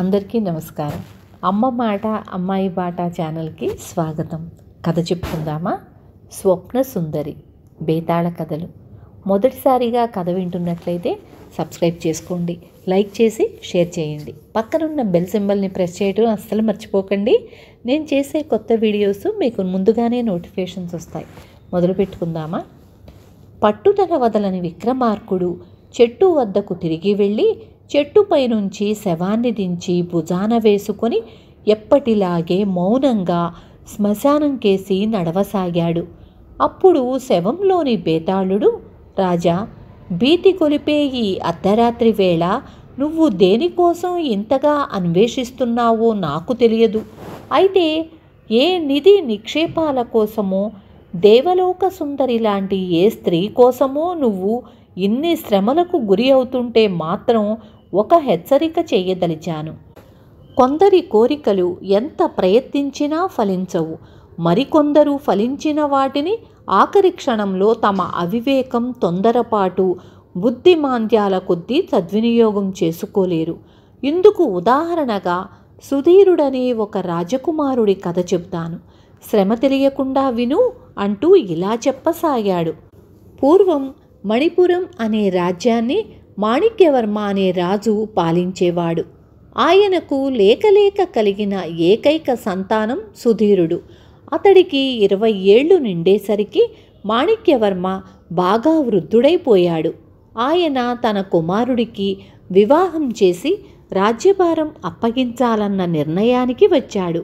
అందరికీ నమస్కారం. అమ్మ మాట అమ్మాయి బాట ఛానల్కి స్వాగతం. కథ చెప్పుకుందామా? స్వప్న సుందరి బేతాళ కథలు. మొదటిసారిగా కథ వింటున్నట్లయితే సబ్స్క్రైబ్ చేసుకోండి, లైక్ చేసి షేర్ చేయండి. పక్కనున్న బెల్ సింబల్ని ప్రెస్ చేయడం అస్సలు మర్చిపోకండి. నేను చేసే కొత్త వీడియోస్ మీకు ముందుగానే నోటిఫికేషన్స్ వస్తాయి. మొదలు పెట్టుకుందామా? పట్టుదల వదలని విక్రమార్కుడు చెట్టు వద్దకు తిరిగి వెళ్ళి చెట్టుపై నుంచి శవాన్ని దించి భుజాన వేసుకొని ఎప్పటిలాగే మౌనంగా శ్మశానం కేసి నడవసాగాడు. అప్పుడు శవంలోని బేతాళుడు, రాజా, భీతి కొలిపే ఈ అర్ధరాత్రి వేళ నువ్వు దేనికోసం ఇంతగా అన్వేషిస్తున్నావో నాకు తెలియదు. అయితే ఏ నిధి నిక్షేపాల కోసమో, దేవలోక సుందరి లాంటి ఏ స్త్రీ కోసమో నువ్వు ఇన్ని శ్రమలకు గురి అవుతుంటే మాత్రం ఒక హెచ్చరిక చేయదలిచాను. కొందరి కోరికలు ఎంత ప్రయత్నించినా ఫలించవు. మరికొందరు ఫలించిన వాటిని ఆఖరి క్షణంలో తమ అవివేకం, తొందరపాటు, బుద్ధిమాంద్యాల కొద్దీ సద్వినియోగం చేసుకోలేరు. ఇందుకు ఉదాహరణగా సుధీరుడనే ఒక రాజకుమారుడి కథ చెప్తాను, శ్రమ తెలియకుండా విను అంటూ ఇలా చెప్పసాగాడు. పూర్వం మణిపురం అనే రాజ్యాన్ని మాణిక్యవర్మ అనే రాజు పాలించేవాడు. ఆయనకు లేకలేక కలిగిన ఏకైక సంతానం సుధీరుడు. అతడికి 20 ఏళ్లు నిండేసరికి మాణిక్యవర్మ బాగా వృద్ధుడైపోయాడు. ఆయన తన కుమారుడికి వివాహం చేసి రాజ్యభారం అప్పగించాలన్న నిర్ణయానికి వచ్చాడు.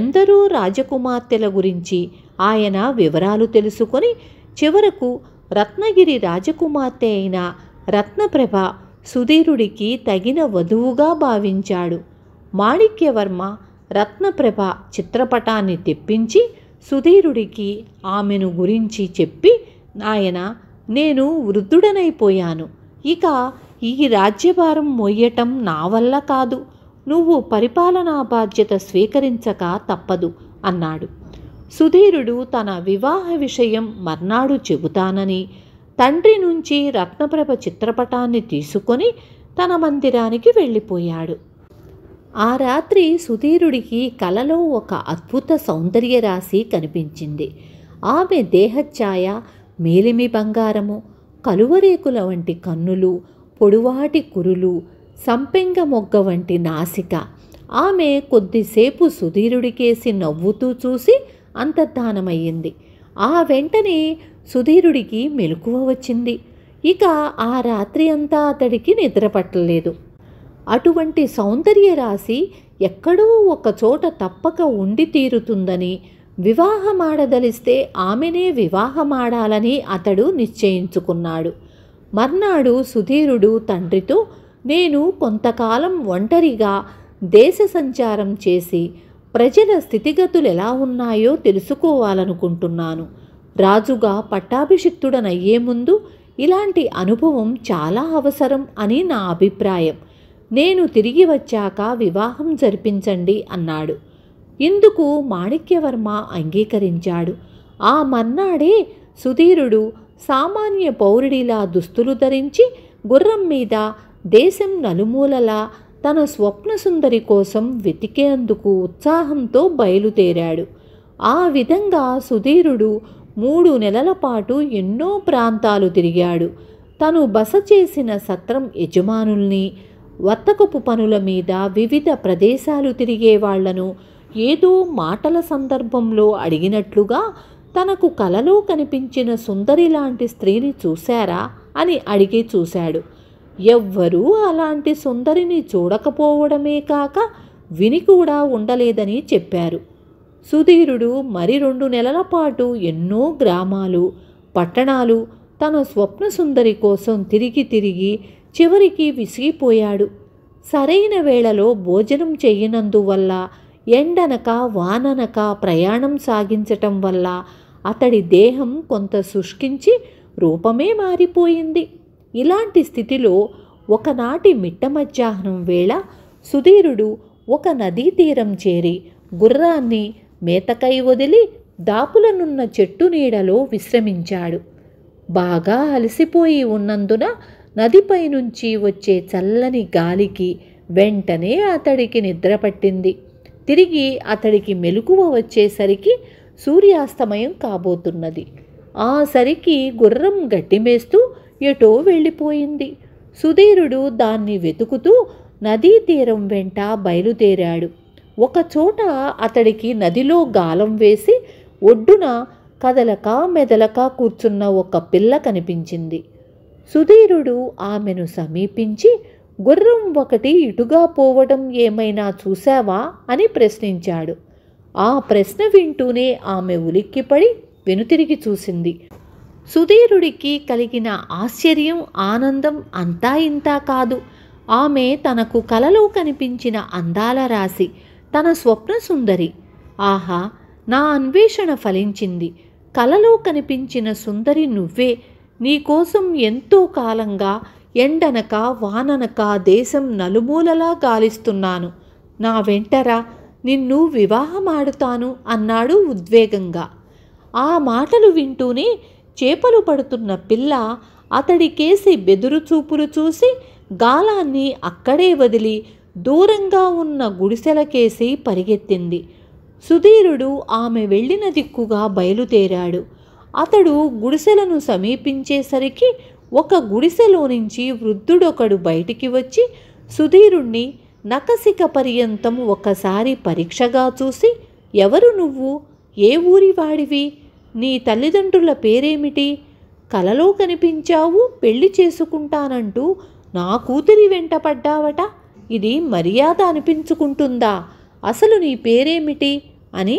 ఎందరో రాజకుమార్తెల గురించి ఆయన వివరాలు తెలుసుకొని చివరకు రత్నగిరి రాజకుమార్తె అయిన రత్నప్రభ సుధీరుడికి తగిన వధువుగా భావించాడు. మాణిక్యవర్మ రత్నప్రభ చిత్రపటాన్ని తెప్పించి సుధీరుడికి ఆమెను గురించి చెప్పి, నాయన, నేను వృద్ధుడనైపోయాను, ఇక ఈ రాజ్యభారం మోయటం నా వల్ల కాదు, నువ్వు పరిపాలనా బాధ్యత స్వీకరించక తప్పదు అన్నాడు. సుధీరుడు తన వివాహ విషయం మర్నాడు చెబుతానని తండ్రి నుంచి రత్నప్రభ చిత్రపటాన్ని తీసుకొని తన మందిరానికి వెళ్ళిపోయాడు. ఆ రాత్రి సుధీరుడికి కలలో ఒక అద్భుత సౌందర్యరాశి కనిపించింది. ఆమె దేహఛాయ మేలిమి బంగారము, కలువరేకుల వంటి కన్నులు, పొడువాటి కురులు, సంపెంగ మొగ్గ వంటి నాసిక. ఆమె కొద్దిసేపు సుధీరుడికేసి నవ్వుతూ చూసి అంతర్ధానమయ్యింది. ఆ వెంటనే సుధీరుడికి మెలకువ వచ్చింది. ఇక ఆ రాత్రి అంతా అతడికి నిద్రపట్టలేదు. అటువంటి సౌందర్య రాశి ఎక్కడో ఒకచోట తప్పక ఉండి తీరుతుందని, వివాహమాడదలిస్తే ఆమెనే వివాహమాడాలని అతడు నిశ్చయించుకున్నాడు. మర్నాడు సుధీరుడు తండ్రితో, నేను కొంతకాలం ఒంటరిగా దేశ సంచారం చేసి ప్రజల స్థితిగతులు ఎలా ఉన్నాయో తెలుసుకోవాలనుకుంటున్నాను. రాజుగా పట్టాభిషిక్తుడనయ్యే ముందు ఇలాంటి అనుభవం చాలా అవసరం అని నా అభిప్రాయం. నేను తిరిగి వచ్చాక వివాహం జరిపించండి అన్నాడు. ఇందుకు మాణిక్యవర్మ అంగీకరించాడు. ఆ మర్నాడే సుధీరుడు సామాన్య పౌరుడిలా దుస్తులు ధరించి గుర్రం మీద దేశం నలుమూలలా తన స్వప్న సుందరి కోసం వెతికేందుకు ఉత్సాహంతో బయలుదేరాడు. ఆ విధంగా సుధీరుడు 3 నెలల పాటు ఎన్నో ప్రాంతాలు తిరిగాడు. తను బస చేసిన సత్రం యజమానుల్ని, వర్తకపు పనుల మీద వివిధ ప్రదేశాలు తిరిగేవాళ్లను ఏదో మాటల సందర్భంలో అడిగినట్లుగా, తనకు కలలో కనిపించిన సుందరి లాంటి స్త్రీని చూశారా అని అడిగి చూశాడు. ఎవ్వరూ అలాంటి సుందరిని చూడకపోవడమే కాక విని కూడా ఉండలేదని చెప్పారు. సుధీరుడు మరి 2 నెలల పాటు ఎన్నో గ్రామాలు, పట్టణాలు తన స్వప్న సుందరి కోసం తిరిగి చివరికి విసిగిపోయాడు. సరైన వేళలో భోజనం చేయనందువల్ల, ఎండనక వాననక ప్రయాణం సాగించటం వల్ల అతడి దేహం కొంత శుష్కించి రూపమే మారిపోయింది. ఇలాంటి స్థితిలో ఒకనాటి మిట్ట మధ్యాహ్నం వేళ సుధీరుడు ఒక నదీ తీరం చేరి గుర్రాన్ని మేతకై వదిలి దాపులనున్న చెట్టు నీడలో విశ్రమించాడు. బాగా అలసిపోయి ఉన్నందున నదిపై నుంచి వచ్చే చల్లని గాలికి వెంటనే అతడికి నిద్ర పట్టింది. తిరిగి అతడికి మెలకువ వచ్చేసరికి సూర్యాస్తమయం కాబోతున్నది. ఆ సరికి గుర్రం గట్టిమేస్తూ ఎటో వెళ్ళిపోయింది. సుధీరుడు దాన్ని వెతుకుతూ నదీ తీరం వెంట బయలుదేరాడు. ఒకచోట అతడికి నదిలో గాలం వేసి ఒడ్డున కదలక మెదలక కూర్చున్న ఒక పిల్ల కనిపించింది. సుధీరుడు ఆమెను సమీపించి, గుర్రం ఒకటి ఇటుగా పోవడం ఏమైనా చూసావా అని ప్రశ్నించాడు. ఆ ప్రశ్న వింటూనే ఆమె ఉలిక్కిపడి వెనుతిరిగి చూసింది. సుధీరుడికి కలిగిన ఆశ్చర్యం, ఆనందం అంతా ఇంతా కాదు. ఆమె తనకు కలలో కనిపించిన అందాల రాశి, తన స్వప్న సుందరి. ఆహా, నా అన్వేషణ ఫలించింది. కలలో కనిపించిన సుందరి నువ్వే. నీకోసం ఎంతో కాలంగా ఎండనక వాననక దేశం నలుమూలలా గాలిస్తున్నాను. నా వెంటరా, నిన్ను వివాహమాడుతాను అన్నాడు ఉద్వేగంగా. ఆ మాటలు వింటూనే చేపలు పడుతున్న పిల్ల అతడికేసి బెదురు చూపులు చూసి గాలాన్ని అక్కడే వదిలి దూరంగా ఉన్న గుడిసెలకేసి పరిగెత్తింది. సుధీరుడు ఆమె వెళ్ళిన దిక్కుగా బయలుదేరాడు. అతడు గుడిసెలను సమీపించేసరికి ఒక గుడిసెలో నుంచి వృద్ధుడొకడు బయటికి వచ్చి సుధీరుణ్ణి నకసిక పర్యంతం ఒకసారి పరీక్షగా చూసి, ఎవరు నువ్వు? ఏ ఊరివాడివి? నీ తల్లిదండ్రుల పేరేమిటి? కలలో కనిపించావు, పెళ్లి చేసుకుంటానంటూ నా కూతురి వెంట పడ్డావట. ఇది మర్యాద అనిపించుకుంటుందా? అసలు నీ పేరేమిటి అని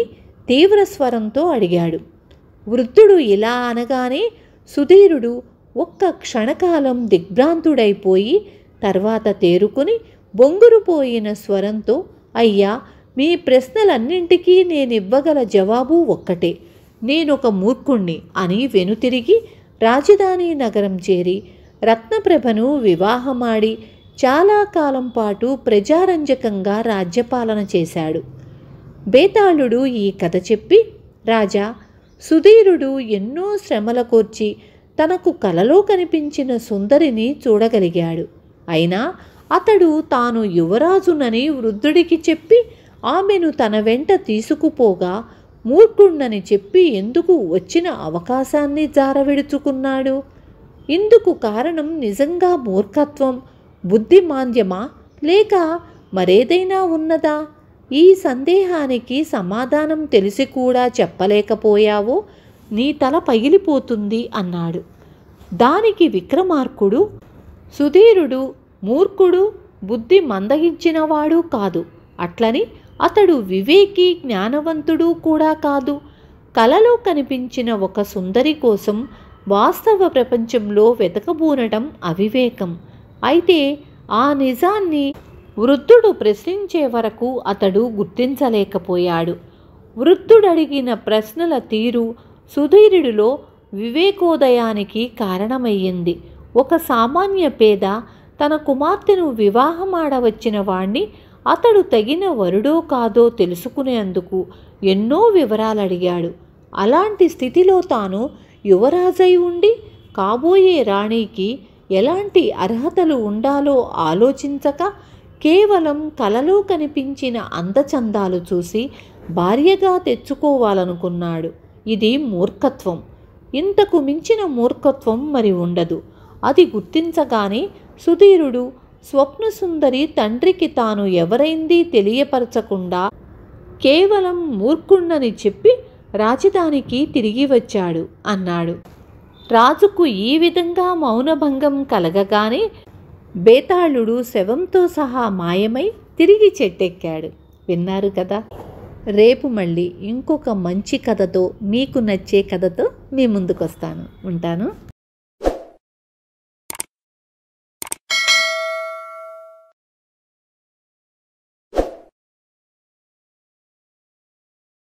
తీవ్ర స్వరంతో అడిగాడు. వృద్ధుడు ఇలా అనగానే సుధీరుడు ఒక్క క్షణకాలం దిగ్భ్రాంతుడైపోయి తర్వాత తేరుకుని బొంగురుపోయిన స్వరంతో, అయ్యా, మీ ప్రశ్నలన్నింటికీ నేనివ్వగల జవాబు ఒక్కటే. నేనొక మూర్ఖుణ్ణి అని వెనుతిరిగి రాజధాని నగరం చేరి రత్నప్రభను వివాహమాడి చాలా కాలం పాటు ప్రజారంజకంగా రాజ్యపాలన చేశాడు. బేతాళుడు ఈ కథ చెప్పి, రాజా, సుధీరుడు ఎన్నో శ్రమల కోర్చి తనకు కలలో కనిపించిన సుందరిని చూడగలిగాడు. అయినా అతడు తాను యువరాజునని వృద్ధుడికి చెప్పి ఆమెను తన వెంట తీసుకుపోగా మూర్ఖుణ్ణని చెప్పి ఎందుకు వచ్చిన అవకాశాన్ని జారవిడుచుకున్నాడు? ఇందుకు కారణం నిజంగా మూర్ఖత్వం, బుద్ధిమాంద్యమా లేక మరేదైనా ఉన్నదా? ఈ సందేహానికి సమాధానం తెలిసి కూడా చెప్పలేకపోయావో నీ తల పగిలిపోతుంది అన్నాడు. దానికి విక్రమార్కుడు, సుధీరుడు మూర్ఖుడు, బుద్ధి మందగించినవాడు కాదు. అట్లని అతడు వివేకి, జ్ఞానవంతుడు కూడా కాదు. కలలో కనిపించిన ఒక సుందరి కోసం వాస్తవ ప్రపంచంలో వెతకబూనడం అవివేకం. అయితే ఆ నిజాన్ని వృద్ధుడు ప్రశ్నించే వరకు అతడు గుర్తించలేకపోయాడు. వృద్ధుడడిగిన ప్రశ్నల తీరు సుధీరుడిలో వివేకోదయానికి కారణమయ్యింది. ఒక సామాన్య పేద తన కుమార్తెను వివాహమాడవచ్చిన వాణ్ణి అతడు తగిన వరుడో కాదో తెలుసుకునేందుకు ఎన్నో వివరాలు అడిగాడు. అలాంటి స్థితిలో తాను యువరాజై ఉండి కాబోయే రాణికి ఎలాంటి అర్హతలు ఉండాలో ఆలోచించక కేవలం కలలో కనిపించిన అందచందాలు చూసి భార్యగా తెచ్చుకోవాలనుకున్నాడు. ఇది మూర్ఖత్వం. ఇంతకు మించిన మూర్ఖత్వం మరి ఉండదు. అది గుర్తించగానే సుధీరుడు స్వప్న సుందరి తండ్రికి తాను ఎవరైంది తెలియపరచకుండా కేవలం మూర్ఖుణ్ణని చెప్పి రాజధానికి తిరిగి వచ్చాడు అన్నాడు. రాజుకు ఈ విధంగా మౌనభంగం కలగగానే బేతాళుడు శవంతో సహా మాయమై తిరిగి చెట్టెక్కాడు. విన్నారు కదా. రేపు మళ్ళీ ఇంకొక మంచి కథతో, మీకు నచ్చే కథతో మీ ముందుకొస్తాను. ఉంటాను.